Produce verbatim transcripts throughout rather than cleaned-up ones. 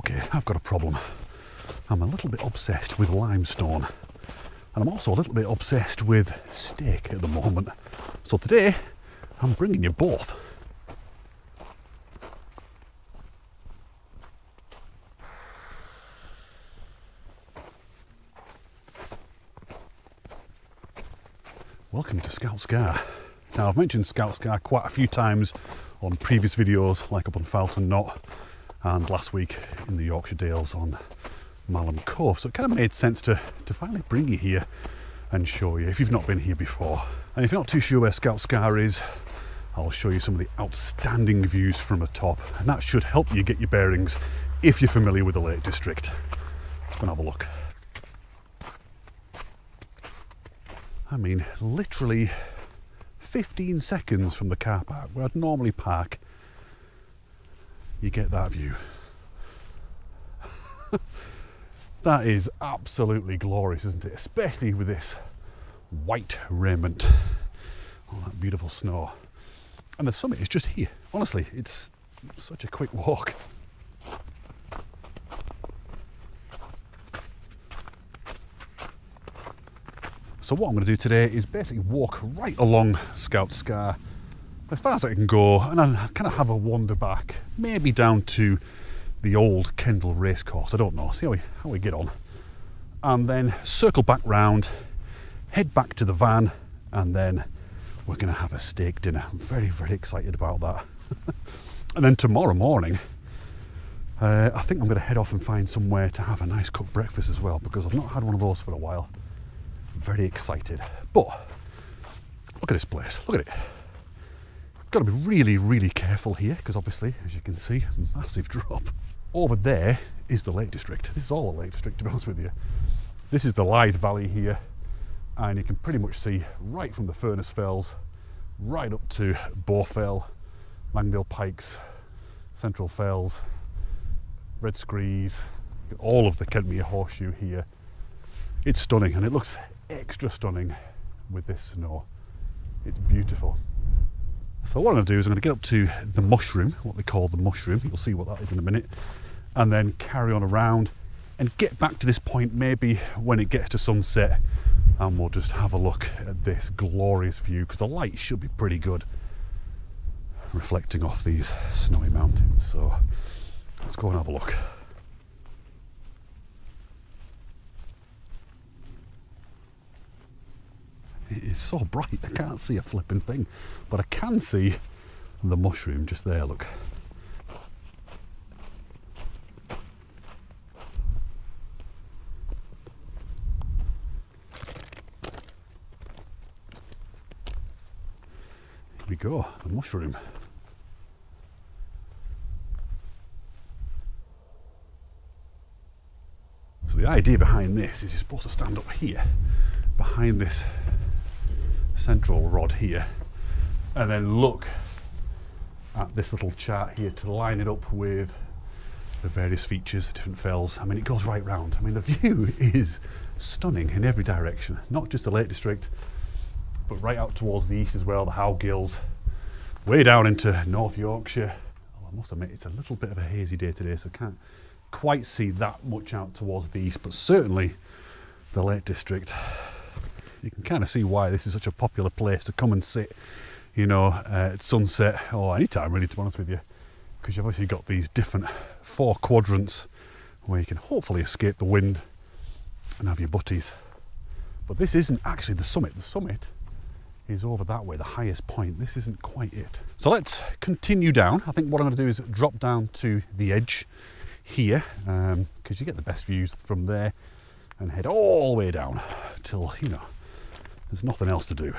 Okay, I've got a problem. I'm a little bit obsessed with limestone. And I'm also a little bit obsessed with steak at the moment. So today, I'm bringing you both. Welcome to Scout Scar. Now, I've mentioned Scout Scar quite a few times on previous videos, like up on Falton Knot, and last week in the Yorkshire Dales on Malham Cove. So it kind of made sense to, to finally bring you here and show you, if you've not been here before. And if you're not too sure where Scout Scar is, I'll show you some of the outstanding views from atop, and that should help you get your bearings if you're familiar with the Lake District. Let's go and have a look. I mean, literally fifteen seconds from the car park where I'd normally park, you get that view. That is absolutely glorious, isn't it? Especially with this white raiment. All that beautiful snow. And the summit is just here. Honestly, it's such a quick walk. So what I'm going to do today is basically walk right along Scout Scar as far as I can go, and I'll kind of have a wander back, maybe down to the old Kendal racecourse, I don't know, see how we, how we get on. And then circle back round, head back to the van, and then we're going to have a steak dinner. I'm very, very excited about that. And then tomorrow morning, uh, I think I'm going to head off and find somewhere to have a nice cooked breakfast as well, because I've not had one of those for a while. Very excited. But look at this place, look at it. Got to be really, really careful here because obviously, as you can see, massive drop. Over there is the Lake District. This is all the Lake District, to be honest with you. This is the Lyth Valley here, and you can pretty much see right from the Furness Fells right up to Bowfell, Langdale Pikes, Central Fells, Red Screes, all of the Kentmere Horseshoe here. It's stunning, and it looks extra stunning with this snow. It's beautiful. So what I'm going to do is I'm going to get up to the mushroom, what they call the mushroom, you'll see what that is in a minute, and then carry on around and get back to this point maybe when it gets to sunset, and we'll just have a look at this glorious view because the light should be pretty good reflecting off these snowy mountains. So let's go and have a look. It is so bright, I can't see a flipping thing, but I can see the mushroom just there, look. Here we go, the mushroom. So the idea behind this is you're supposed to stand up here, behind this central rod here, and then look at this little chart here to line it up with the various features, the different fells. I mean, it goes right round. I mean, the view is stunning in every direction, not just the Lake District, but right out towards the east as well, the Howgills, way down into North Yorkshire. Oh, I must admit, it's a little bit of a hazy day today, so I can't quite see that much out towards the east, but certainly the Lake District. You can kind of see why this is such a popular place to come and sit, you know, uh, at sunset or any time really, to be honest with you, because you've obviously got these different four quadrants where you can hopefully escape the wind and have your butties. But this isn't actually the summit. The summit is over that way, the highest point. This isn't quite it. So let's continue down. I think what I'm going to do is drop down to the edge here, because um, you get the best views from there, and head all the way down till, you know, there's nothing else to do.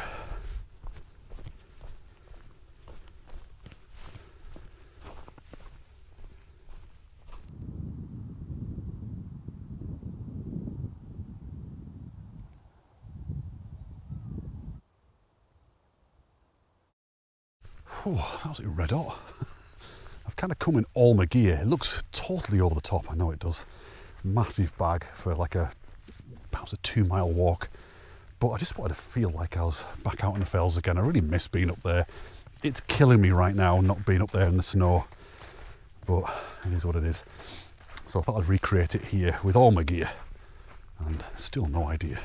Whew, that's absolutely red hot. I've kind of come in all my gear. It looks totally over the top, I know it does. Massive bag for like a, perhaps a two mile walk. But I just wanted to feel like I was back out in the fells again. I really miss being up there. It's killing me right now not being up there in the snow, but it is what it is. So I thought I'd recreate it here with all my gear, and still no idea.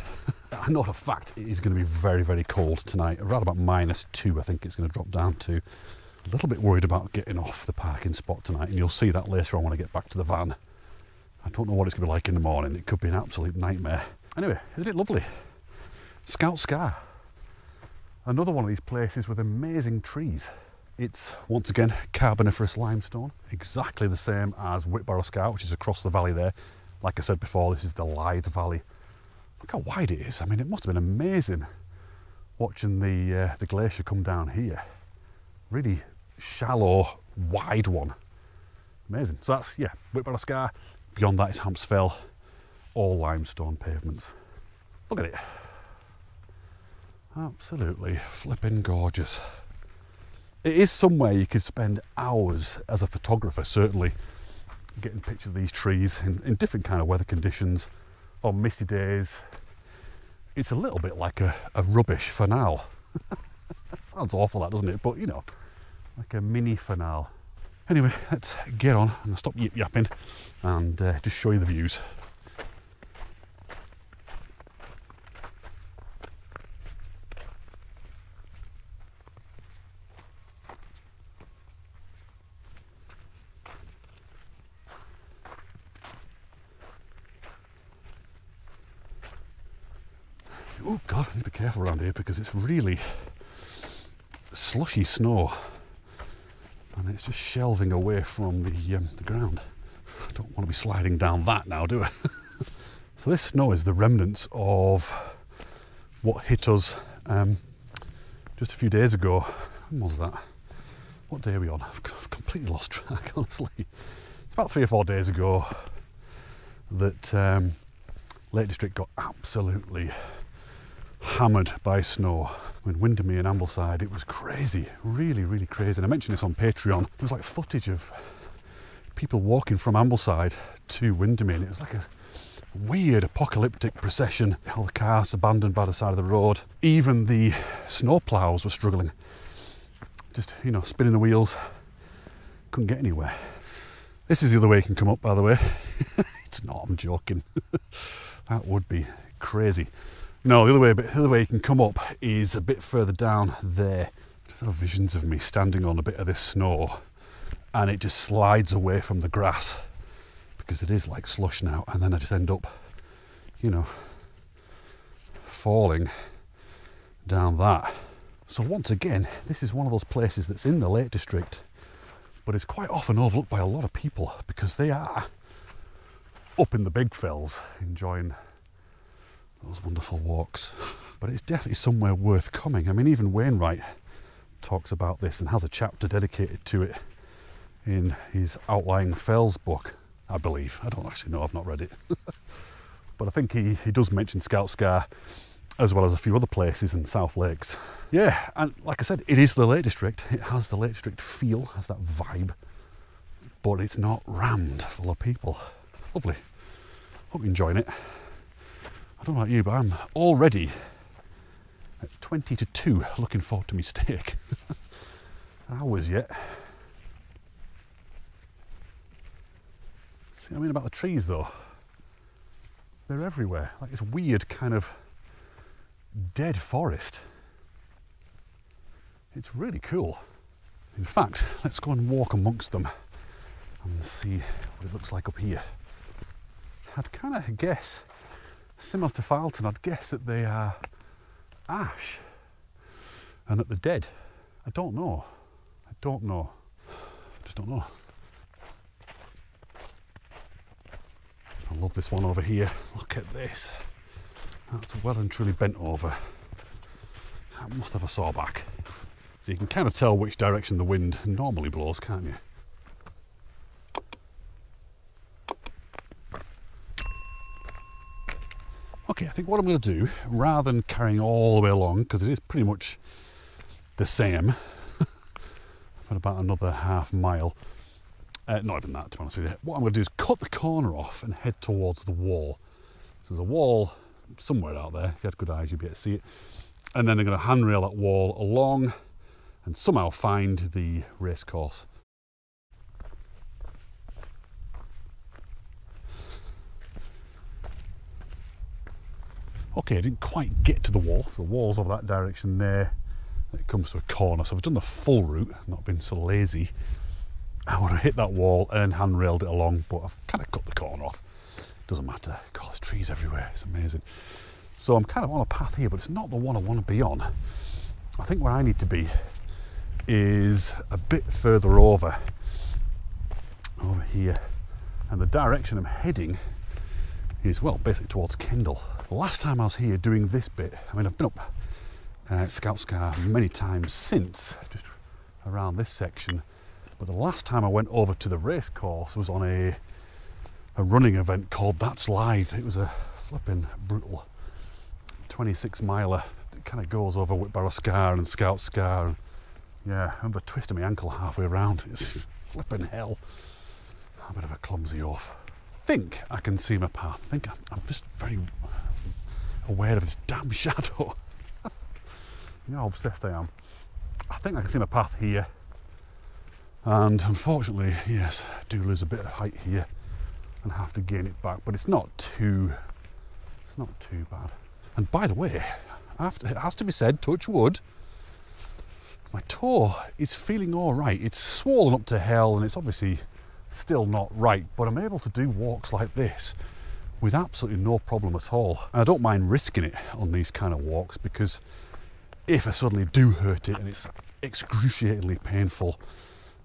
I know for a fact it is going to be very, very cold tonight, around about minus two I think it's going to drop down to. A little bit worried about getting off the parking spot tonight, and you'll see that later on when I get back to the van. I don't know what it's going to be like in the morning, it could be an absolute nightmare. Anyway, isn't it lovely? Scout Scar. Another one of these places with amazing trees. It's, once again, Carboniferous limestone, exactly the same as Whitbarrow Scar, which is across the valley there. Like I said before, this is the Lyth Valley. Look how wide it is. I mean, it must have been amazing watching the, uh, the glacier come down here. Really shallow, wide one. Amazing. So that's, yeah, Whitbarrow Scar. Beyond that is Hampsfell, all limestone pavements. Look at it. Absolutely flipping gorgeous. It is somewhere you could spend hours as a photographer, certainly, getting pictures of these trees in, in different kind of weather conditions, on misty days. It's a little bit like a, a rubbish fanal. Sounds awful, that, doesn't it? But, you know, like a mini fanal. Anyway, let's get on and stop yip-yapping and uh, just show you the views. Oh God, I need to be careful around here because it's really slushy snow and it's just shelving away from the, um, the ground. I don't want to be sliding down that now, do I? So this snow is the remnants of what hit us um, just a few days ago. When was that? What day are we on? I've completely lost track, honestly. It's about three or four days ago that um, Lake District got absolutely hammered by snow. When Windermere and Ambleside, it was crazy, really, really crazy. And I mentioned this on Patreon. There was like footage of people walking from Ambleside to Windermere, and it was like a weird apocalyptic procession. All the cars abandoned by the side of the road. Even the snow ploughs were struggling. Just, you know, spinning the wheels. Couldn't get anywhere. This is the other way you can come up, by the way. It's not, I'm joking. That would be crazy. No, the other way, but the other way you can come up is a bit further down there. I just have visions of me standing on a bit of this snow, and it just slides away from the grass because it is like slush now. And then I just end up, you know, falling down that. So once again, this is one of those places that's in the Lake District, but it's quite often overlooked by a lot of people because they are up in the big fells enjoying those wonderful walks. But it's definitely somewhere worth coming. I mean, even Wainwright talks about this and has a chapter dedicated to it in his Outlying Fells book, I believe. I don't actually know, I've not read it. But I think he, he does mention Scout Scar as well as a few other places in South Lakes. Yeah, and like I said, it is the Lake District. It has the Lake District feel, has that vibe, but it's not rammed full of people. It's lovely. Hope you're enjoying it. I don't know about you, but I'm already at twenty to two looking forward to my steak. Hours yet. See what I mean about the trees though? They're everywhere, like this weird kind of dead forest. It's really cool. In fact, let's go and walk amongst them and see what it looks like up here. I'd kind of guess, similar to Falton, I'd guess that they are ash and that they're dead. I don't know. I don't know. I just don't know. I love this one over here. Look at this. That's well and truly bent over. That must have a saw back. So you can kind of tell which direction the wind normally blows, can't you? Okay, I think what I'm going to do, rather than carrying all the way along, because it is pretty much the same for about another half mile, uh, not even that to be honest with you, what I'm going to do is cut the corner off and head towards the wall. So there's a wall somewhere out there. If you had good eyes you'd be able to see it. And then I'm going to handrail that wall along and somehow find the racecourse. Okay, I didn't quite get to the wall. The wall's over that direction there. It comes to a corner, so I've done the full route, not been so lazy. I would have hit that wall and handrailed it along, but I've kind of cut the corner off. Doesn't matter. God, there's trees everywhere. It's amazing. So I'm kind of on a path here, but it's not the one I want to be on. I think where I need to be is a bit further over, over here. And the direction I'm heading is, well, basically towards Kendal. The last time I was here doing this bit, I mean, I've been up uh, Scout Scar many times since, just around this section. But the last time I went over to the race course was on a, a running event called That's Life. It was a flipping brutal twenty-six miler that kind of goes over Whitbarrow Scar and Scout Scar. And yeah, I remember twisting my ankle halfway around. It's flipping hell. I'm a bit of a clumsy oaf. I think I can see my path. I think I'm, I'm just very aware of this damn shadow. You know how obsessed I am. I think I can see my path here. And unfortunately, yes, I do lose a bit of height here and have to gain it back, but it's not too, it's not too bad. And by the way, after, it has to be said, touch wood, my toe is feeling all right. It's swollen up to hell and it's obviously still not right, but I'm able to do walks like this with absolutely no problem at all. And I don't mind risking it on these kind of walks, because if I suddenly do hurt it and it's excruciatingly painful,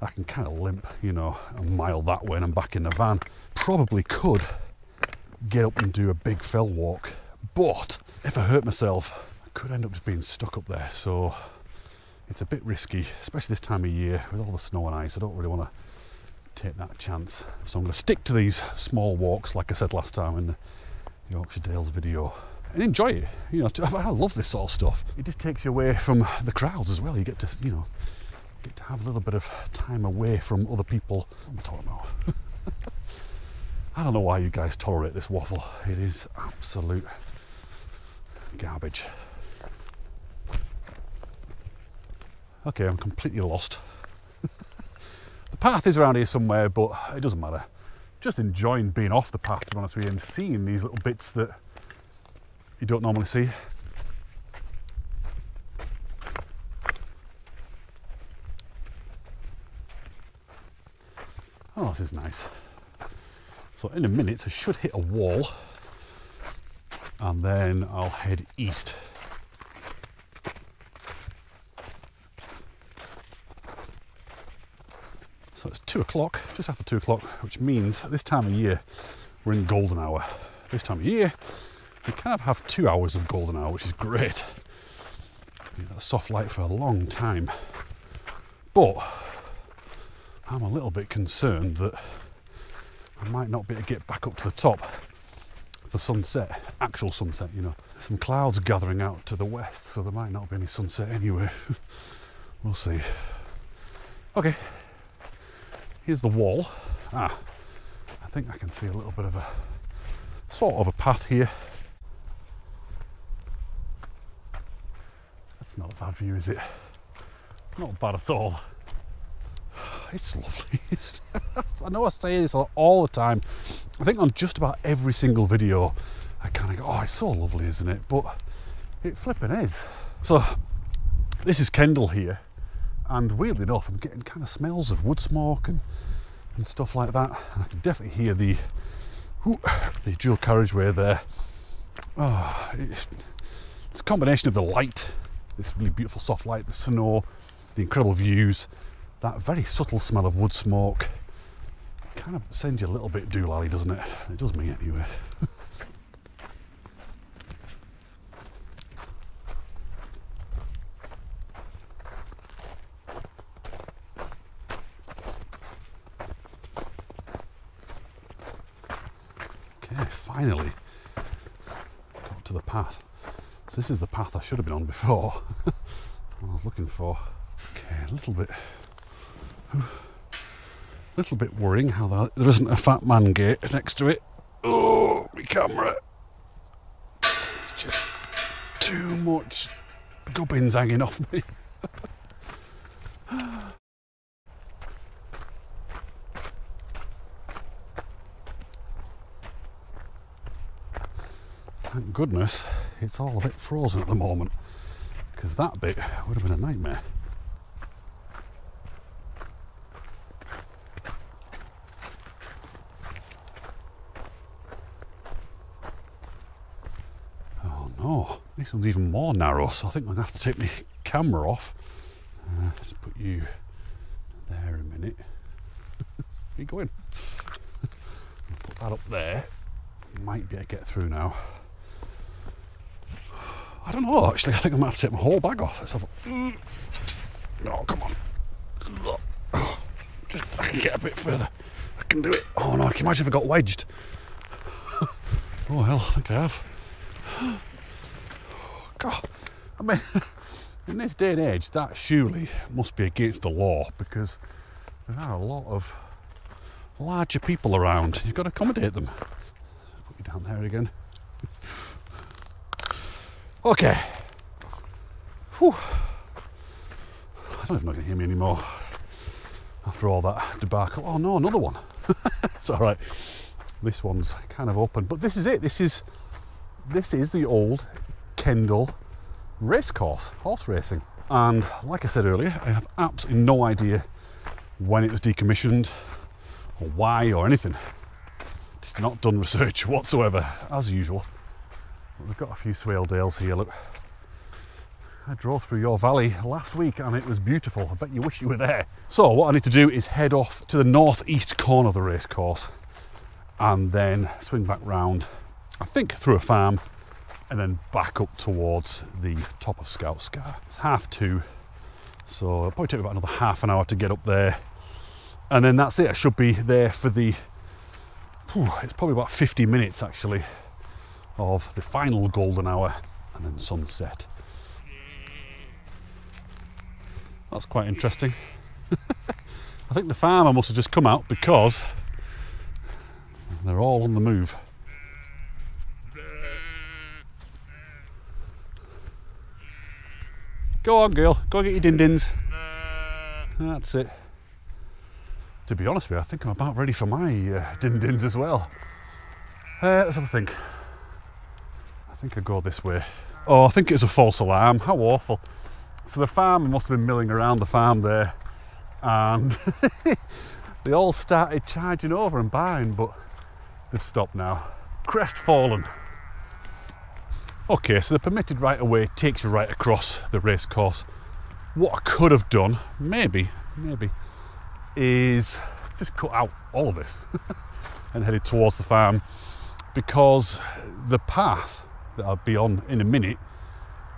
I can kind of limp, you know, a mile that way and I'm back in the van. Probably could get up and do a big fell walk, but if I hurt myself, I could end up just being stuck up there. So it's a bit risky, especially this time of year with all the snow and ice. I don't really want to take that chance. So I'm going to stick to these small walks, like I said last time in the Yorkshire Dales video, and enjoy it. You know, I love this sort of stuff. It just takes you away from the crowds as well. You get to, you know, get to have a little bit of time away from other people. What am I talking about? I don't know why you guys tolerate this waffle. It is absolute garbage. Okay, I'm completely lost. The path is around here somewhere, but it doesn't matter. Just enjoying being off the path, to be honest with you, and seeing these little bits that you don't normally see. Oh, this is nice. So in a minute I should hit a wall and then I'll head east. So it's two o'clock, just after two o'clock, which means at this time of year we're in golden hour. This time of year we kind of have two hours of golden hour, which is great. You get that soft light for a long time. But I'm a little bit concerned that I might not be able to get back up to the top for sunset, actual sunset, you know. Some clouds gathering out to the west, so there might not be any sunset anyway. We'll see. Okay, here's the wall. Ah, I think I can see a little bit of a sort of a path here. That's not a bad view, is it? Not bad at all. It's lovely. I know I say this all the time. I think on just about every single video, I kind of go, oh, it's so lovely, isn't it? But it flipping is. So this is Kendal here. And weirdly enough, I'm getting kind of smells of wood smoke and, and stuff like that. And I can definitely hear the, ooh, the dual carriageway there. Oh, it, it's a combination of the light, this really beautiful soft light, the snow, the incredible views, that very subtle smell of wood smoke. Kind of sends you a little bit doolally, doesn't it? It does me anyway. Okay, finally got to the path. So this is the path I should have been on before. What I was looking for. Okay, a little bit. A little bit worrying how that, there isn't a fat man gate next to it. Oh, my camera. It's just too much gubbins hanging off me. Thank goodness it's all a bit frozen at the moment, because that bit would have been a nightmare. Oh no, this one's even more narrow, so I think I'm going to have to take my camera off. Uh, let's put you there a minute. Keep going. Put that up there. Might be able to get through now. I don't know, actually. I think I'm going to have to take my whole bag off. Let's have a... Oh, come on. Just, I can get a bit further. I can do it. Oh, no. Can you imagine if I got wedged? Oh, hell. I think I have. Oh, God. I mean, in this day and age, that surely must be against the law, because there are a lot of larger people around. You've got to accommodate them. Put you down there again. Okay. Whew. I don't even know if you can hear me anymore after all that debacle. Oh no, another one. It's all right. This one's kind of open, but this is it. This is this is the old Kendal racecourse, horse racing. And like I said earlier, I have absolutely no idea when it was decommissioned or why or anything. It's not done research whatsoever, as usual. But we've got a few swale dales here, look. I drove through your valley last week and it was beautiful. I bet you wish you were there. So what I need to do is head off to the northeast corner of the racecourse and then swing back round, I think through a farm, and then back up towards the top of Scout Scar. It's half two, so it'll probably take me about another half an hour to get up there. And then that's it. I should be there for the, whew, it's probably about fifty minutes actually of the final golden hour and then sunset. That's quite interesting. I think the farmer must have just come out because they're all on the move. Go on, girl, go get your din-dins. That's it. To be honest with you, I think I'm about ready for my uh, din-dins as well. Uh, let's have a think. I think I go this way. Oh, I think it's a false alarm. How awful. So the farmer must have been milling around the farm there, and they all started charging over and buying, but they've stopped now. Crestfallen. Okay, so the permitted right of way takes you right across the racecourse. What I could have done, maybe, maybe, is just cut out all of this and headed towards the farm, because the path that I'll be on in a minute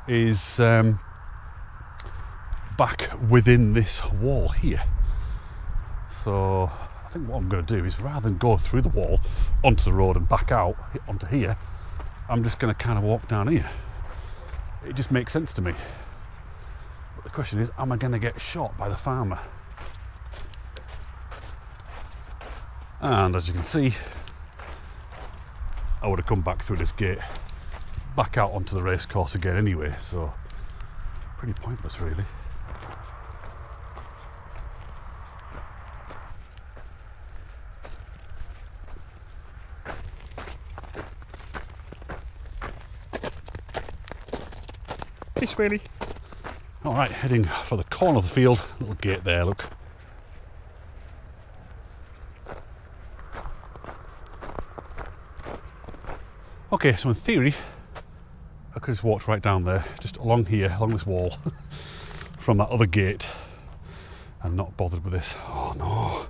is um, back within this wall here. So I think what I'm going to do is, rather than go through the wall onto the road and back out onto here, I'm just going to kind of walk down here. It just makes sense to me. But the question is, am I going to get shot by the farmer? And as you can see, I would have come back through this gate, back out onto the racecourse again anyway, so pretty pointless really. This really. All right, heading for the corner of the field, little gate there, look. Okay, so in theory, I could just walk right down there, just along here, along this wall, from that other gate, and not bothered with this. Oh no,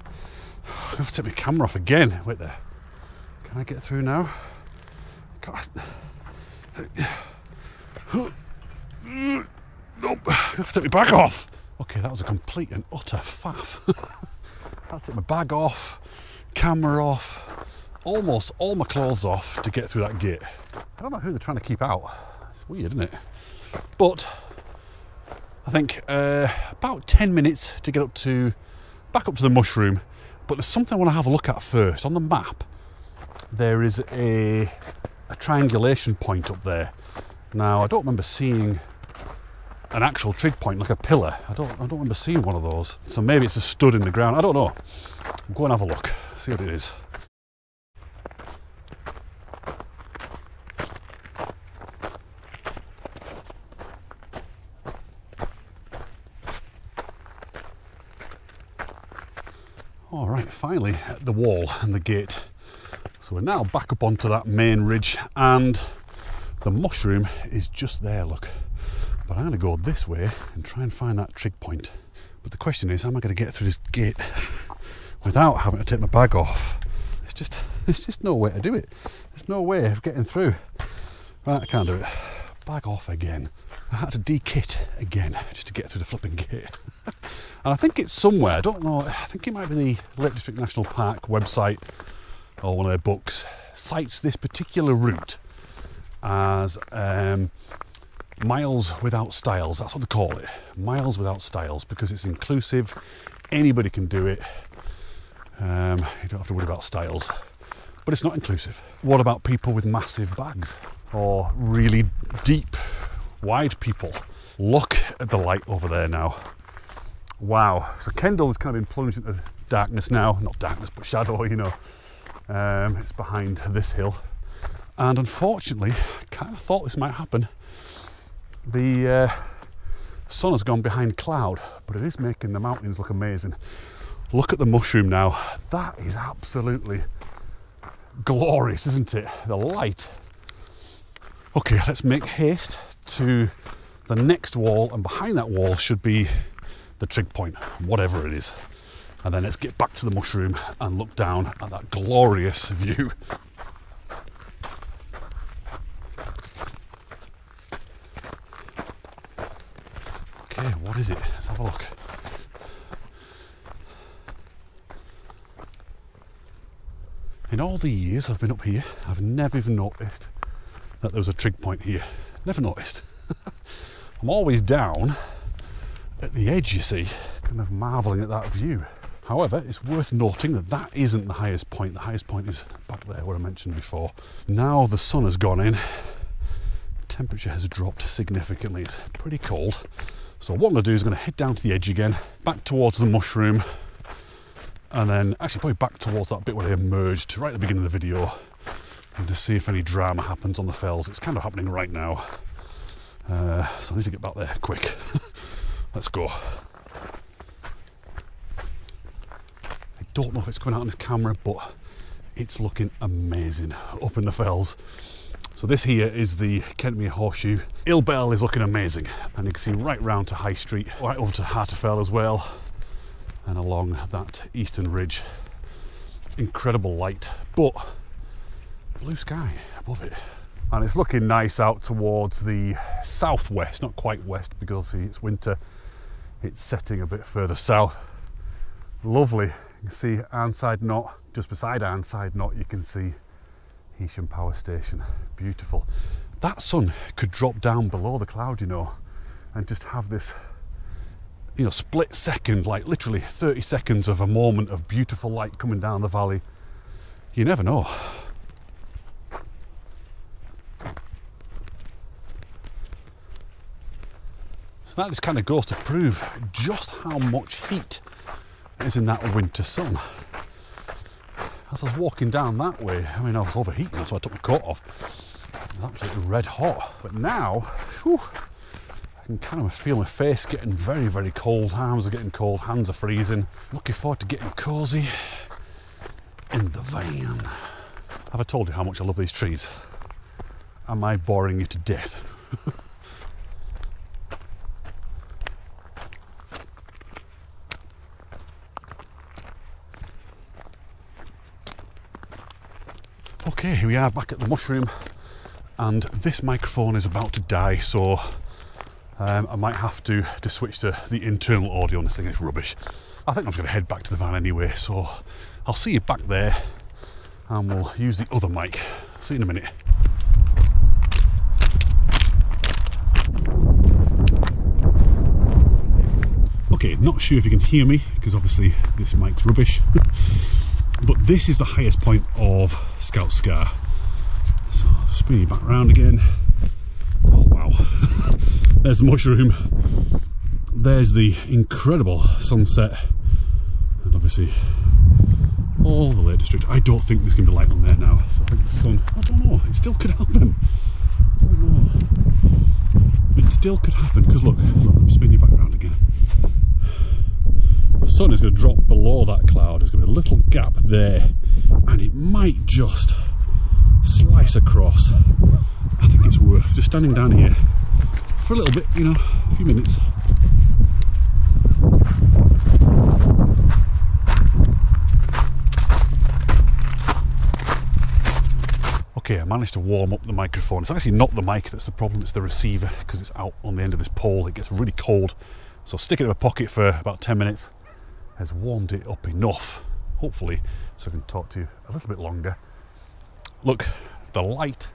I have to take my camera off again. Wait there, can I get through now? God. Nope, I have to take my bag off. Okay, that was a complete and utter faff. I'll take my bag off, camera off, almost all my clothes off to get through that gate. I don't know who they're trying to keep out. It's weird, isn't it? But I think uh, about ten minutes to get up to, back up to the mushroom, but there's something I want to have a look at first. On the map, there is a, a triangulation point up there. Now, I don't remember seeing an actual trig point, like a pillar. I don't, I don't remember seeing one of those. So maybe it's a stud in the ground. I don't know. I'll go and have a look, see what it is. All right, finally at the wall and the gate. So we're now back up onto that main ridge, and the mushroom is just there, look. But I'm gonna go this way and try and find that trig point. But the question is, how am I gonna get through this gate without having to take my bag off? It's just, there's just no way to do it. There's no way of getting through. Right, I can't do it. Bag off again. I had to de-kit again just to get through the flipping gate. And I think it's somewhere, I don't know, I think it might be the Lake District National Park website or one of their books, cites this particular route as um, miles without styles. That's what they call it, miles without styles, because it's inclusive, anybody can do it, um, you don't have to worry about styles. But it's not inclusive. What about people with massive bags or really deep, wide people? Look at the light over there now. Wow, so Kendal has kind of been plunged into darkness now, not darkness but shadow, you know. Um, it's behind this hill, and unfortunately, I kind of thought this might happen. The uh, sun has gone behind cloud, but it is making the mountains look amazing. Look at the mushroom now, that is absolutely glorious, isn't it? The light. Okay, let's make haste to the next wall, and behind that wall should be the trig point, whatever it is, and then let's get back to the mushroom and look down at that glorious view. Okay, what is it? Let's have a look. In all the years I've been up here, I've never even noticed that there was a trig point here. Never noticed. I'm always down at the edge, you see, kind of marveling at that view. However, it's worth noting that that isn't the highest point. The highest point is back there, what I mentioned before. Now the sun has gone in, temperature has dropped significantly. It's pretty cold. So what I'm going to do is I'm going to head down to the edge again, back towards the mushroom, and then actually probably back towards that bit where they emerged right at the beginning of the video, and to see if any drama happens on the fells. It's kind of happening right now. Uh, so I need to get back there quick. Let's go. I don't know if it's coming out on this camera, but it's looking amazing up in the fells. So this here is the Kentmere Horseshoe. Ill Bell is looking amazing, and you can see right round to High Street, right over to Harterfell as well, and along that eastern ridge. Incredible light, but blue sky above it. And it's looking nice out towards the southwest, not quite west because it's winter. It's setting a bit further south. Lovely. You can see Arnside Knot. Just beside Arnside Knot, you can see Heysham Power Station. Beautiful. That sun could drop down below the cloud, you know, and just have this, you know, split second, like literally thirty seconds of a moment of beautiful light coming down the valley. You never know. So that just kind of goes to prove just how much heat is in that winter sun. As I was walking down that way, I mean, I was overheating, that's why I took my coat off. It was absolutely red hot. But now, whew, I can kind of feel my face getting very, very cold. Arms are getting cold, hands are freezing. Looking forward to getting cosy in the van. Have I told you how much I love these trees? Am I boring you to death? Okay, here we are back at the mushroom, and this microphone is about to die, so um, I might have to, to switch to the internal audio on this thing. It's rubbish. I think I'm just going to head back to the van anyway, so I'll see you back there, and we'll use the other mic. See you in a minute. Okay, not sure if you can hear me, because obviously this mic's rubbish. But this is the highest point of Scout Scar. So, spin you back round again. Oh wow, there's the mushroom. There's the incredible sunset. And obviously, all the Lake District. I don't think there's going to be light on there now. So I think the sun, I don't know, it still could happen. I don't know. It still could happen, because look, look, let me spin you back round again. sun is going to drop below that cloud. There's going to be a little gap there, and it might just slice across. I think it's worth just standing down here for a little bit, you know, a few minutes. Okay, I managed to warm up the microphone. It's actually not the mic that's the problem, it's the receiver, because it's out on the end of this pole. It gets really cold, so stick it in my pocket for about ten minutes. Has warmed it up enough, hopefully, so I can talk to you a little bit longer. Look, the light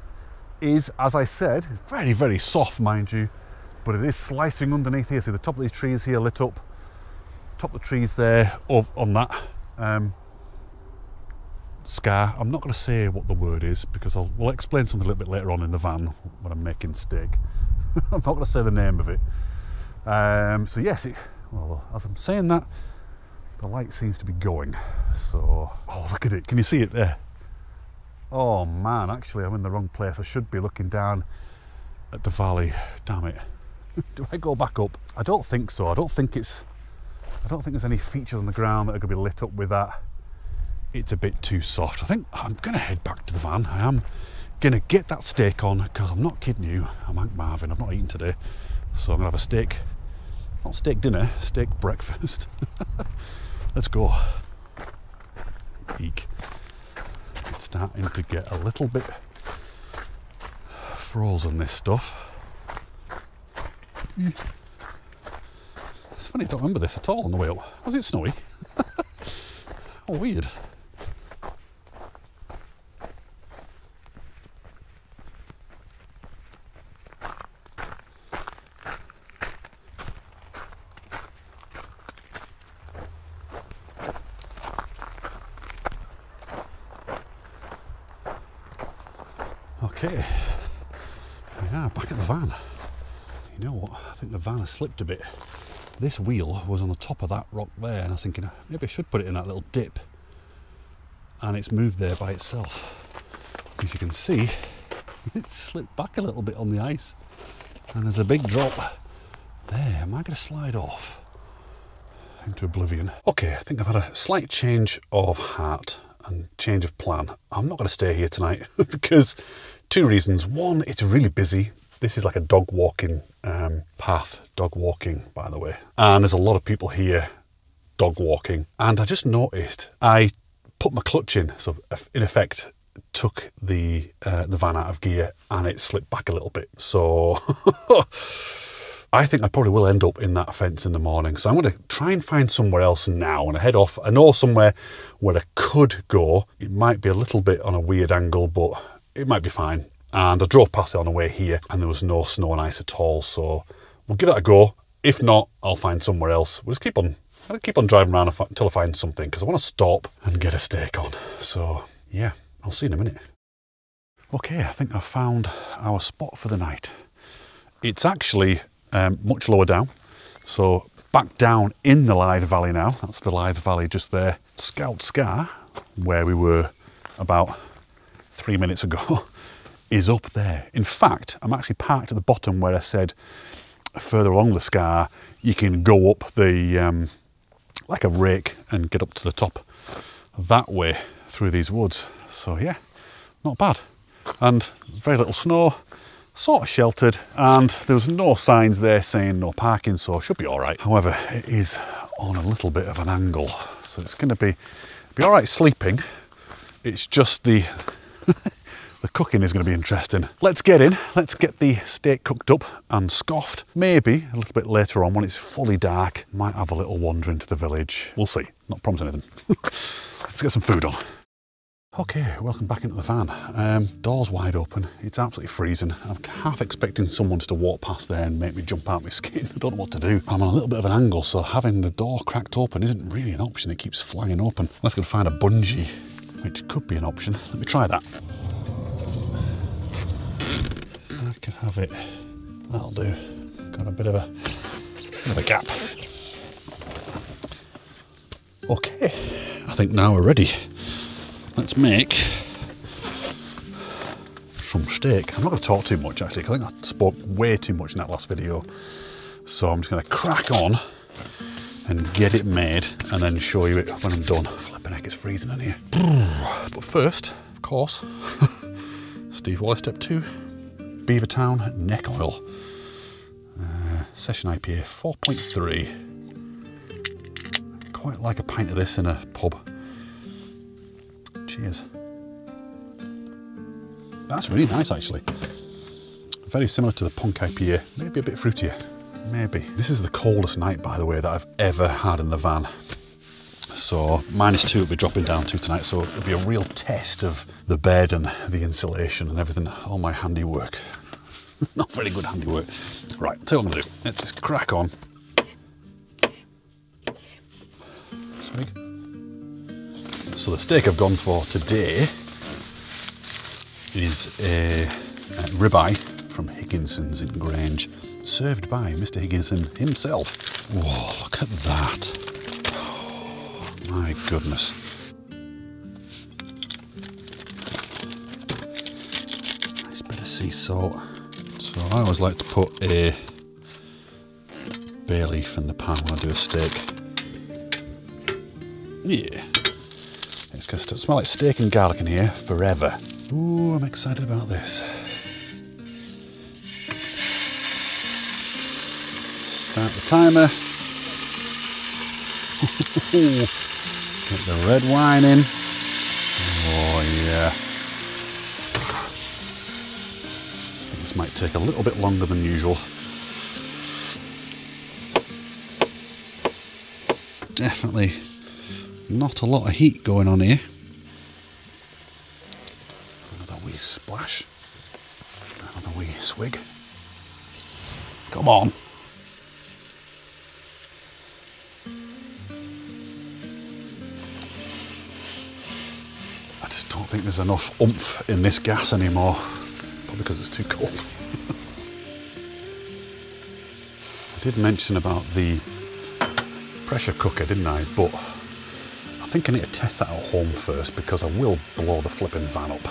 is, as I said, very, very soft, mind you, but it is slicing underneath here. See the top of these trees here lit up, top of the trees there of, on that. Um, Scar. I'm not going to say what the word is because I'll we'll explain something a little bit later on in the van when I'm making steak. I'm not going to say the name of it. Um, so yes, it, well, as I'm saying that, the light seems to be going. So, oh, look at it. Can you see it there? Oh man, actually I'm in the wrong place. I should be looking down at the valley. Damn it. Do I go back up? I don't think so. I don't think it's, I don't think there's any features on the ground that are going to be lit up with that. It's a bit too soft. I think I'm going to head back to the van. I am going to get that steak on because I'm not kidding you. I'm Aunt Marvin. I've not eaten today. So I'm going to have a steak, not steak dinner, steak breakfast. Let's go. Eek. It's starting to get a little bit frozen, this stuff. It's funny, I don't remember this at all on the way up. Was it snowy? How weird. Okay, we are back at the van. You know what, I think the van has slipped a bit. This wheel was on the top of that rock there, and I was thinking maybe I should put it in that little dip, and it's moved there by itself. As you can see, it slipped back a little bit on the ice, and there's a big drop there. Am I going to slide off into oblivion? Okay, I think I've had a slight change of heart and change of plan. I'm not going to stay here tonight because two reasons. One, it's really busy. This is like a dog walking um, path, dog walking, by the way. And there's a lot of people here dog walking. And I just noticed I put my clutch in, so in effect, took the uh, the van out of gear and it slipped back a little bit. So I think I probably will end up in that fence in the morning. So I'm going to try and find somewhere else now and I head off. I know somewhere where I could go. It might be a little bit on a weird angle, but it might be fine. And I drove past it on the way here and there was no snow and ice at all, so we'll give that a go. If not, I'll find somewhere else. We'll just keep on, I'll keep on driving around until I find something because I want to stop and get a steak on. So yeah, I'll see you in a minute. Okay, I think I've found our spot for the night. It's actually um, much lower down, so back down in the Lyth Valley now. That's the Lyth Valley just there. Scout Scar, where we were about three minutes ago, is up there. In fact, I'm actually parked at the bottom where I said further along the Scar you can go up the um, like a rake and get up to the top that way through these woods. So yeah, not bad, and very little snow, sort of sheltered, and there was no signs there saying no parking, so it should be all right. However, it is on a little bit of an angle, so it's going to be be all right sleeping. It's just the the cooking is going to be interesting. Let's get in, let's get the steak cooked up and scoffed. Maybe a little bit later on when it's fully dark, might have a little wander into the village. We'll see, not promise anything. Let's get some food on. Okay, welcome back into the van. Um, doors wide open, it's absolutely freezing. I'm half expecting someone to walk past there and make me jump out my skin. I don't know what to do. I'm on a little bit of an angle, so having the door cracked open isn't really an option. It keeps flying open. Let's go find a bungee, which could be an option. Let me try that. Can have it. That'll do. Got a bit of a bit of a gap. Okay, I think now we're ready. Let's make some steak. I'm not going to talk too much actually. I think I spoke way too much in that last video, so I'm just going to crack on and get it made and then show you it when I'm done. Flipping heck, it's freezing in here. But first, of course, Steve Wallace, step two, Beaver Town Neck Oil. Uh, session I P A four point three. Quite like a pint of this in a pub. Cheers. That's really nice, actually. Very similar to the Punk I P A, maybe a bit fruitier, maybe. This is the coldest night, by the way, that I've ever had in the van. So minus two it'll be dropping down to tonight, so it'll be a real test of the bed and the insulation and everything, all my handiwork. Not very good handiwork. Right, tell them to do. Let's just crack on. Swig. So the steak I've gone for today is a, a ribeye from Higginson's in Grange, served by Mister Higginson himself. Whoa, look at that. Oh, my goodness. Nice bit of sea salt. So I always like to put a bay leaf in the pan when I do a steak. Yeah. It's going to smell like steak and garlic in here forever. Ooh, I'm excited about this. Start the timer. Get the red wine in. Oh yeah. I think this might take a little bit longer than usual. Definitely not a lot of heat going on here. Splash. Another wee swig. Come on. I just don't think there's enough oomph in this gas anymore. Probably because it's too cold. I did mention about the pressure cooker, didn't I? But I think I need to test that at home first because I will blow the flipping van up.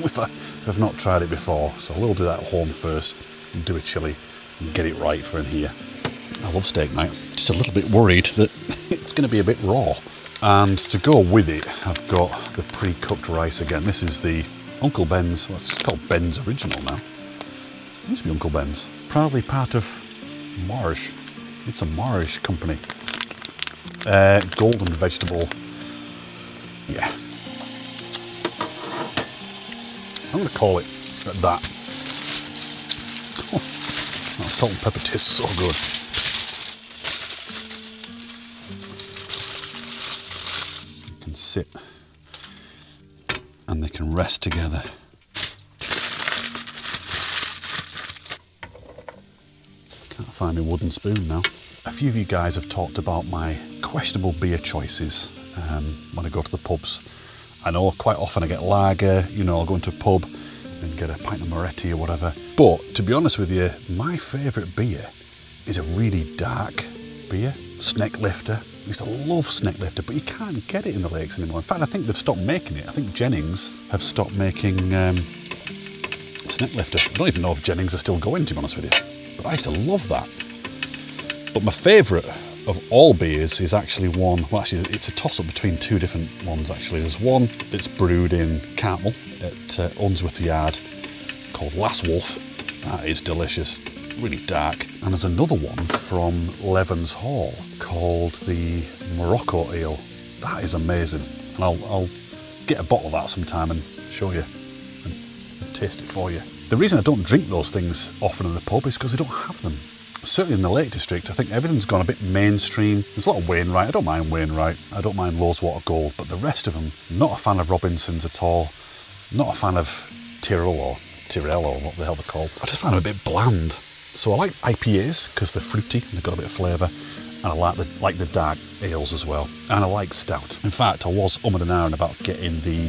If I have not tried it before, so we'll do that at home first and do a chilli and get it right for in here. I love steak night. Just a little bit worried that it's going to be a bit raw. And to go with it, I've got the pre-cooked rice again. This is the Uncle Ben's, well, it's called Ben's Original now. It used to be Uncle Ben's. Proudly part of Marsh. It's a Marsh company. Uh, golden vegetable. Yeah. I'm going to call it at that. Oh, that salt and pepper tastes so good. They can sit and they can rest together. Can't find a wooden spoon now. A few of you guys have talked about my questionable beer choices um, when I go to the pubs. I know quite often I get lager, you know, I'll go into a pub and get a pint of Moretti or whatever. But to be honest with you, my favourite beer is a really dark beer, Sneck Lifter. I used to love Sneck Lifter, but you can't get it in the lakes anymore. In fact, I think they've stopped making it. I think Jennings have stopped making um, Sneck Lifter. I don't even know if Jennings are still going, to be honest with you. But I used to love that. But my favourite of all beers is actually one, well actually it's a toss up between two different ones actually. There's one that's brewed in Cartmel at uh, Unsworth Yard called Last Wolf. That is delicious, really dark. And there's another one from Leven's Hall called the Morocco Ale. That is amazing. And I'll, I'll get a bottle of that sometime and show you and, and taste it for you. The reason I don't drink those things often in the pub is because I don't have them. Certainly in the Lake District, I think everything's gone a bit mainstream. There's a lot of Wainwright. I don't mind Wainwright. I don't mind Loweswater Gold, but the rest of them, not a fan of Robinson's at all. Not a fan of Tyrrell or Tyrrell or what the hell they're called. I just find them a bit bland. So I like I P As because they're fruity and they've got a bit of flavour. And I like the, like the dark ales as well. And I like stout. In fact, I was umming and ahhing about getting the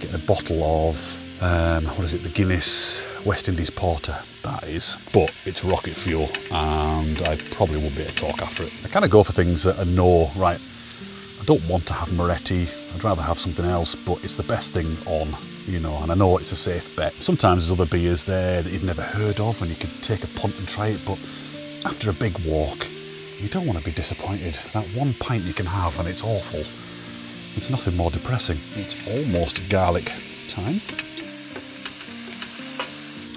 getting a bottle of, um, what is it, the Guinness West Indies Porter. That is, but it's rocket fuel and I probably won't be able to talk after it. I kind of go for things that I know, right, I don't want to have Moretti, I'd rather have something else, but it's the best thing on, you know, and I know it's a safe bet. Sometimes there's other beers there that you've never heard of and you could take a punt and try it, but after a big walk, You don't want to be disappointed. That one pint you can have and it's awful. It's nothing more depressing. It's almost garlic time.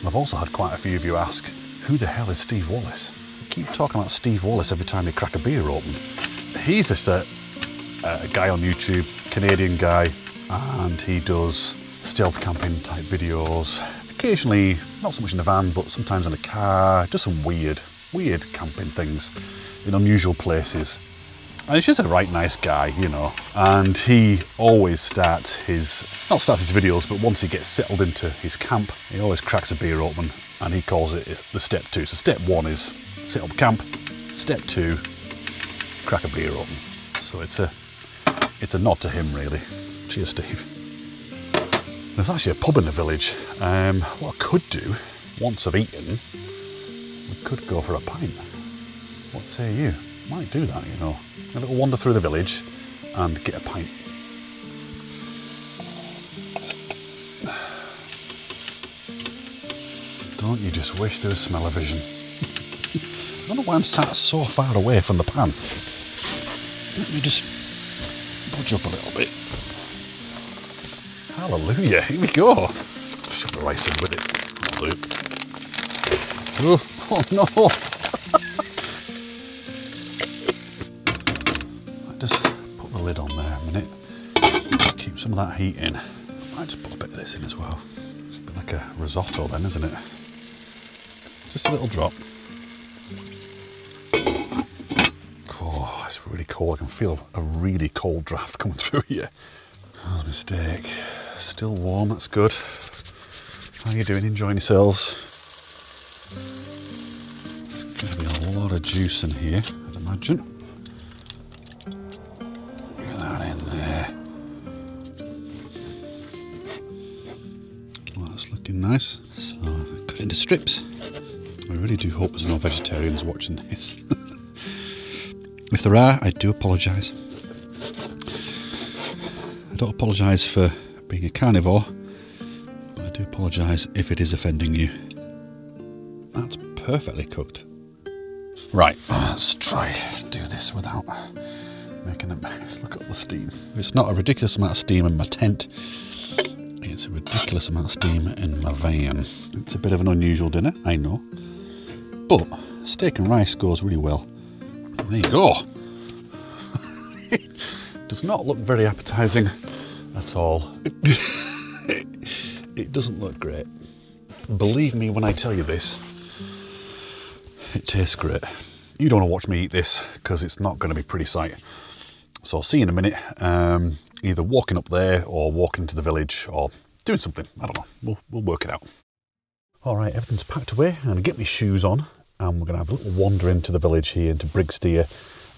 I've also had quite a few of you ask, who the hell is Steve Wallace? I keep talking about Steve Wallace every time you crack a beer open. He's just a, a guy on YouTube, Canadian guy, and he does stealth camping type videos. Occasionally, not so much in the van, but sometimes in a car, just some weird, weird camping things in unusual places. And he's just a right nice guy, you know. And he always starts his, not starts his videos, but once he gets settled into his camp, he always cracks a beer open and he calls it the step two. So step one is set up camp, step two, crack a beer open. So it's a, it's a nod to him really. Cheers, Steve. There's actually a pub in the village. Um, what I could do, once I've eaten, we could go for a pint. What say you? Might do that, you know. A little wander through the village and get a pint. Don't you just wish there was smell-o-vision? I don't know why I'm sat so far away from the pan. Let me just budge up a little bit. Hallelujah, here we go. Shove the rice in with it. Oh, oh no! Some of that heat in. I might just put a bit of this in as well. It's a bit like a risotto then, isn't it? Just a little drop. Oh, it's really cold. I can feel a really cold draft coming through here. That was a mistake. Still warm, that's good. How are you doing? Enjoying yourselves? There's going to be a lot of juice in here, I'd imagine. Nice, so cut into strips. I really do hope there's no vegetarians watching this. If there are, I do apologise. I don't apologise for being a carnivore, but I do apologise if it is offending you. That's perfectly cooked. Right, let's try, let's do this without making a mess. Look up the steam. It's not a ridiculous amount of steam in my tent. It's a ridiculous amount of steam in my van. It's a bit of an unusual dinner, I know. But steak and rice goes really well. There you go. It does not look very appetising at all. It doesn't look great. Believe me when I tell you this, it tastes great. You don't want to watch me eat this because it's not going to be pretty sight. So I'll see you in a minute. Um, either walking up there or walking to the village or doing something, I don't know, we'll, we'll work it out. All right, everything's packed away. I'm gonna get my shoes on and we're gonna have a little wander into the village here, into Brigsteer,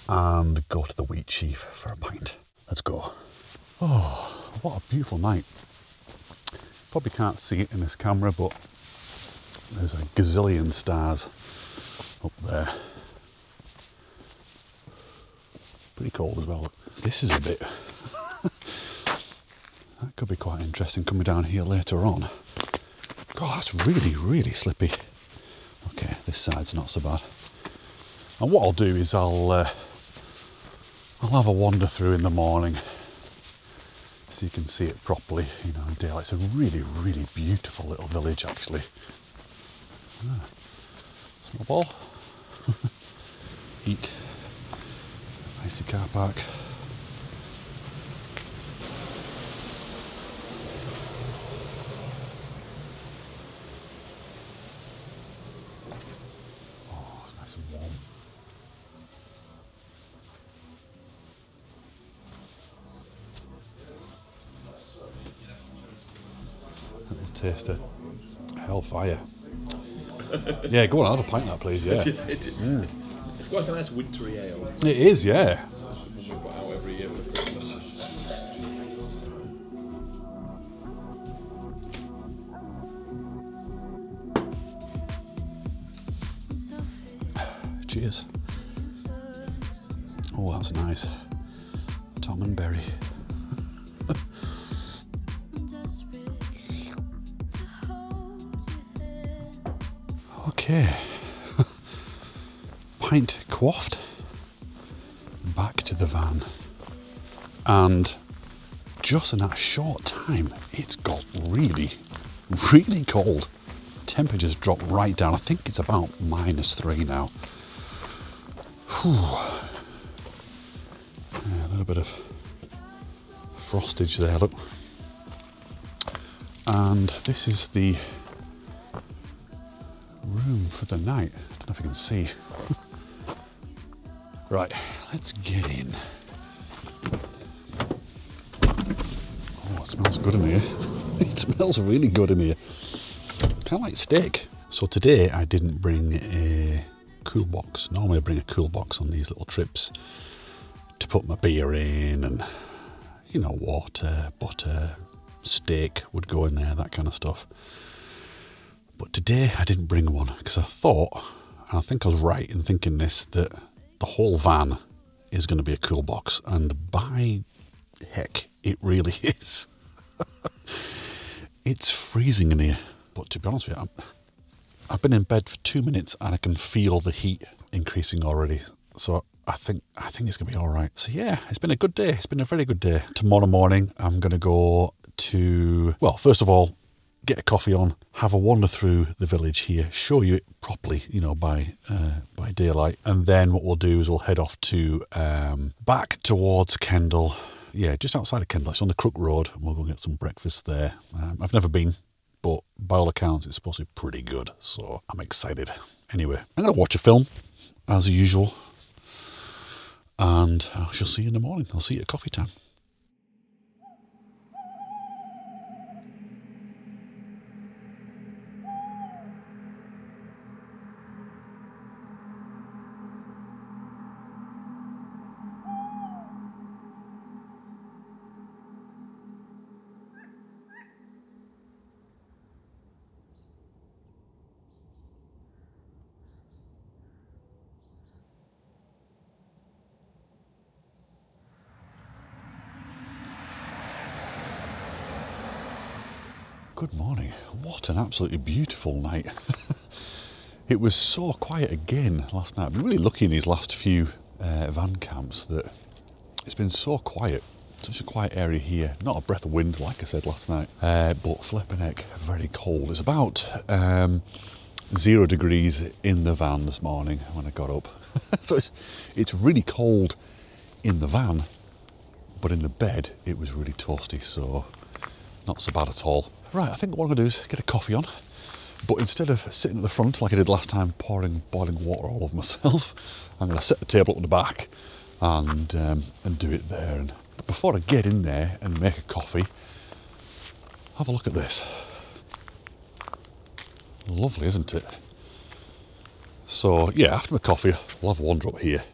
and go to the Wheat Sheaf for a pint. Let's go. Oh, what a beautiful night. Probably can't see it in this camera, but there's a gazillion stars up there. Pretty cold as well. This is a bit... That could be quite interesting coming down here later on. God, that's really, really slippy. Okay, this side's not so bad. And what I'll do is I'll uh, I'll have a wander through in the morning so you can see it properly, you know, in daylight. It's a really, really beautiful little village, actually. Ah, snowball. Eek. Icy car park. Taste of hellfire. Yeah, go on, I'll have a pint of that, please. Yeah. It is, it is. Mm. It's quite a nice wintry ale. It is, yeah. It's something we put out every year for Christmas. Cheers. Oh, that's nice. Tom and Berry. Okay, pint quaffed, to the van, and just in that short time it's got really, really cold. Temperatures dropped right down. I think it's about minus three now. Yeah, a little bit of frostage there, look. And this is the room for the night. I don't know if you can see. Right, let's get in. Oh, it smells good in here. It smells really good in here. Kind of like steak. So today I didn't bring a cool box. Normally I bring a cool box on these little trips to put my beer in and, you know, water, butter, steak would go in there, that kind of stuff. But today I didn't bring one because I thought, and I think I was right in thinking this, that the whole van is going to be a cool box, and by heck, it really is. It's freezing in here, but to be honest with you, I'm, I've been in bed for two minutes and I can feel the heat increasing already, so I think I think it's going to be all right. So yeah, it's been a good day. It's been a very good day. Tomorrow morning, I'm going to go to, well, first of all, get a coffee on, have a wander through the village here, show you it properly, you know, by uh, by daylight. And then what we'll do is we'll head off to, um, back towards Kendal. Yeah, just outside of Kendal. It's on the Crook Road, and we'll go get some breakfast there. Um, I've never been, but by all accounts, it's supposed to be pretty good. So I'm excited. Anyway, I'm going to watch a film, as usual. And I shall see you in the morning. I'll see you at coffee time. Good morning. What an absolutely beautiful night. It was so quiet again last night. I've been really lucky in these last few uh, van camps that it's been so quiet. Such a quiet area here. Not a breath of wind, like I said last night, uh, but flipping heck, very cold. It's about um, zero degrees in the van this morning when I got up. So it's, it's really cold in the van, but in the bed it was really toasty, so not so bad at all. Right, I think what I'm going to do is get a coffee on, but instead of sitting at the front like I did last time, pouring boiling water all over myself, I'm going to set the table up in the back and um, and do it there. And before I get in there and make a coffee, have a look at this. Lovely, isn't it? So yeah, after my coffee, I'll have a wander up here,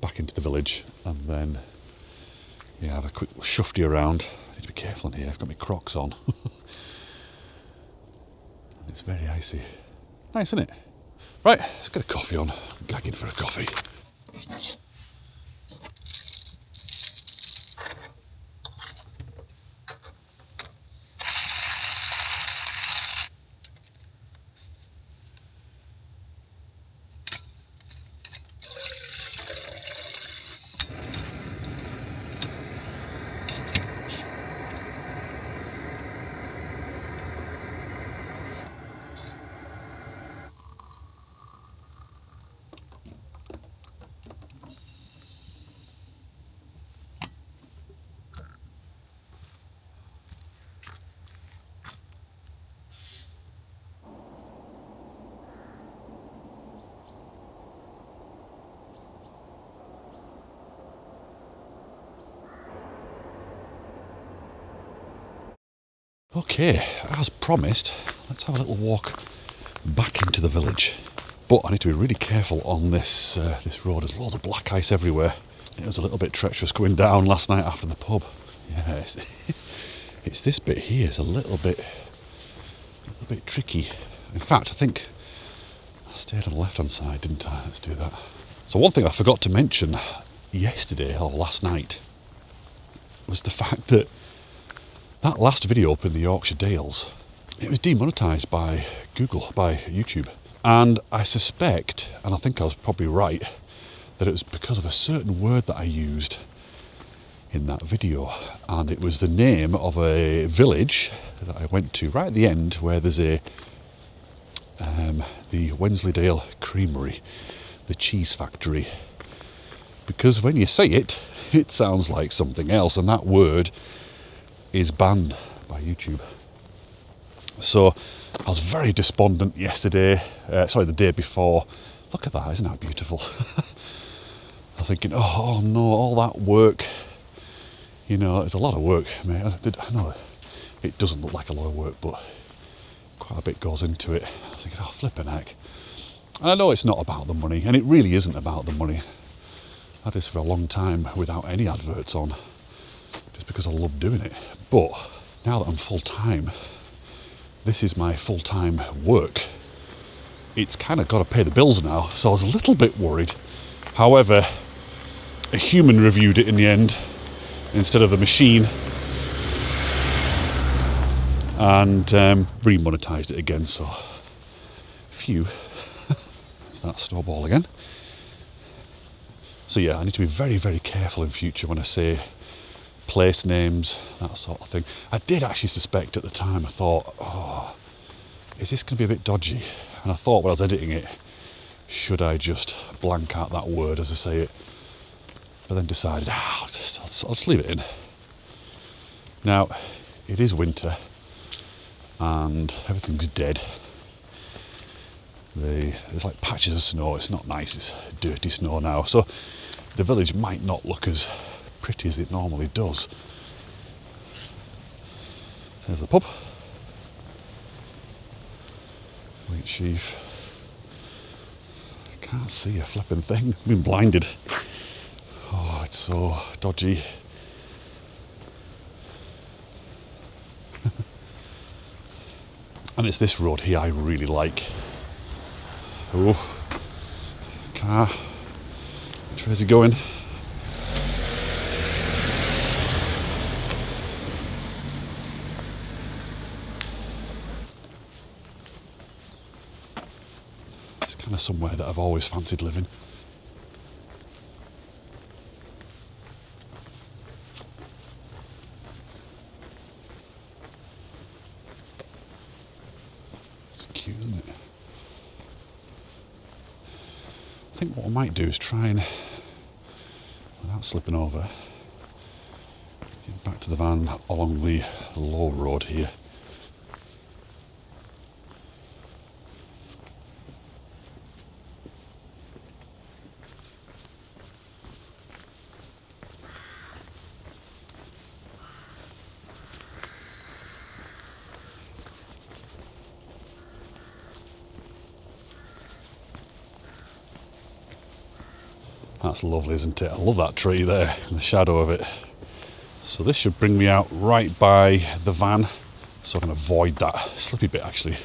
back into the village, and then yeah, have a quick shufty around. To be careful in here, I've got my Crocs on. And it's very icy. Nice, isn't it? Right, let's get a coffee on. I'm gagging for a coffee. Okay, as promised, let's have a little walk back into the village. But I need to be really careful on this uh, this road. There's loads of black ice everywhere. It was a little bit treacherous going down last night after the pub. Yeah, it's, it's this bit here. It's a little bit, a little bit tricky. In fact, I think I stayed on the left-hand side, didn't I? Let's do that. So one thing I forgot to mention yesterday, or last night, was the fact that that last video up in the Yorkshire Dales, it was demonetised by Google, by YouTube. And I suspect, and I think I was probably right, that it was because of a certain word that I used in that video, and it was the name of a village that I went to right at the end where there's a um, the Wensleydale Creamery, the cheese factory, because when you say it it sounds like something else, and that word is banned by YouTube. So I was very despondent yesterday, uh, sorry, the day before. Look at that, isn't that beautiful? I was thinking, oh, oh no, all that work. You know, it's a lot of work, mate. I, did, I know it doesn't look like a lot of work, but quite a bit goes into it. I was thinking, oh, flippin' heck. And I know it's not about the money, and it really isn't about the money. I did this for a long time without any adverts on, just because I love doing it. But now that I'm full-time, this is my full-time work. It's kind of got to pay the bills now, so I was a little bit worried. However, a human reviewed it in the end instead of a machine, and um, re-monetized it again, so phew. It's that snowball again. So yeah, I need to be very, very careful in future when I say place names, that sort of thing. I did actually suspect at the time, I thought, oh, is this going to be a bit dodgy? And I thought when I was editing it, should I just blank out that word as I say it? But then decided, ah, I'll just, I'll, I'll just leave it in. Now, it is winter and everything's dead. The, there's like patches of snow, it's not nice, it's dirty snow now. So the village might not look as pretty as it normally does. There's the pub. Wheat sheaf. I can't see a flipping thing, I've been blinded. Oh, it's so dodgy. And it's this road here I really like. Oh, car. Where's he going? It's kind of somewhere that I've always fancied living. Might do is try and, without slipping over, get back to the van along the low road here. That's lovely, isn't it? I love that tree there and the shadow of it. So this should bring me out right by the van, so I can avoid that slippy bit actually.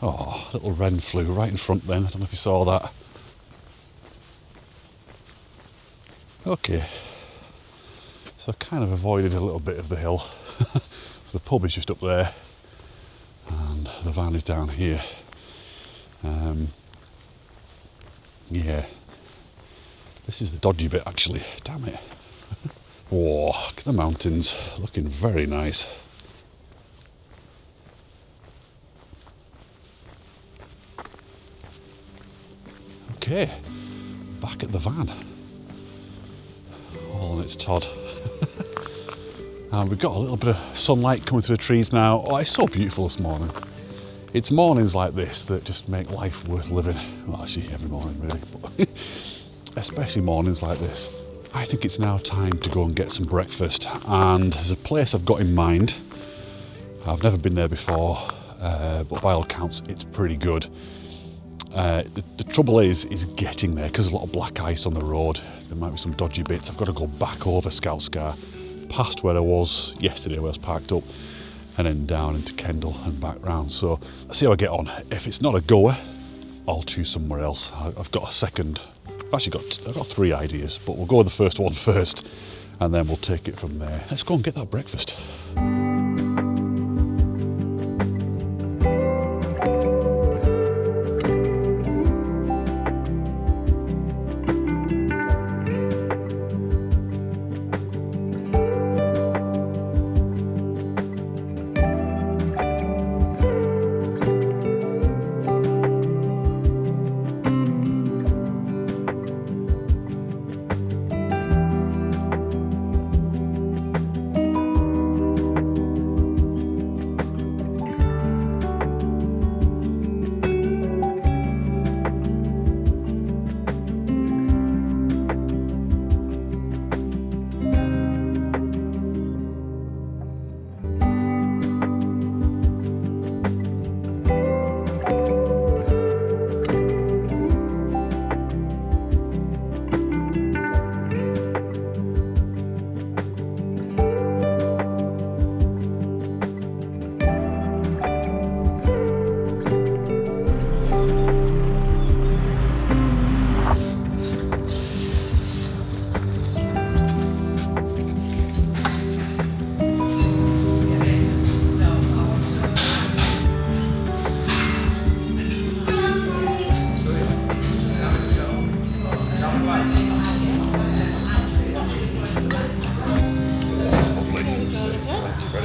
Oh, little wren flew right in front then, I don't know if you saw that. Okay, so I kind of avoided a little bit of the hill. So the pub is just up there and the van is down here. Um, Yeah, this is the dodgy bit actually, damn it. Whoa, look at the mountains, looking very nice. Okay, back at the van. All on its Todd. And we've got a little bit of sunlight coming through the trees now. Oh, it's so beautiful this morning. It's mornings like this that just make life worth living. Well, actually every morning really, but especially mornings like this. I think it's now time to go and get some breakfast, and there's a place I've got in mind. I've never been there before, uh, but by all accounts, it's pretty good. Uh, the, the trouble is, is getting there, because there's a lot of black ice on the road. There might be some dodgy bits. I've got to go back over Scout Scar, past where I was yesterday where I was parked up, and then down into Kendal and back round. So let's see how I get on. If it's not a goer, I'll choose somewhere else. I've got a second, I've actually got, I've got three ideas, but we'll go with the first one first, and then we'll take it from there. Let's go and get that breakfast.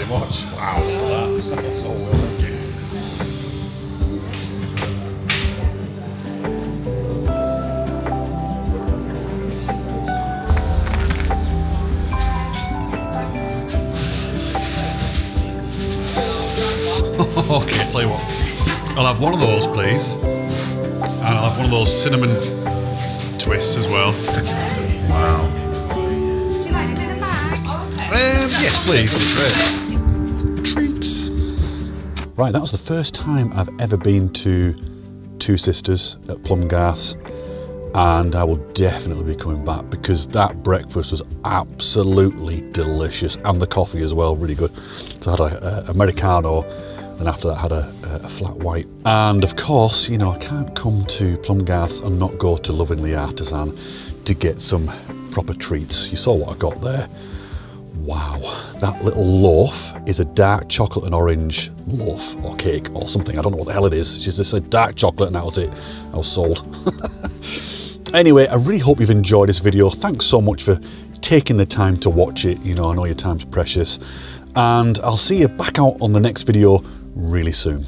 much. Wow, that's so well done. Okay, I'll tell you what. I'll have one of those, please. And I'll have one of those cinnamon twists as well. Wow. Would you like it in a bag? Um, yes, please. That'd be great. Treats. Right, that was the first time I've ever been to Two Sisters at Plumgarth's. And I will definitely be coming back because that breakfast was absolutely delicious. And the coffee as well, really good. So I had a, a Americano. And after that I had a, a flat white. And of course, you know, I can't come to Plumgarth's and not go to Lovingly Artisan to get some proper treats. You saw what I got there. Wow, that little loaf is a dark chocolate and orange loaf or cake or something. I don't know what the hell it is. It's just a dark chocolate and that was it. I was sold. Anyway, I really hope you've enjoyed this video. Thanks so much for taking the time to watch it. You know, I know your time's precious. And I'll see you back out on the next video really soon.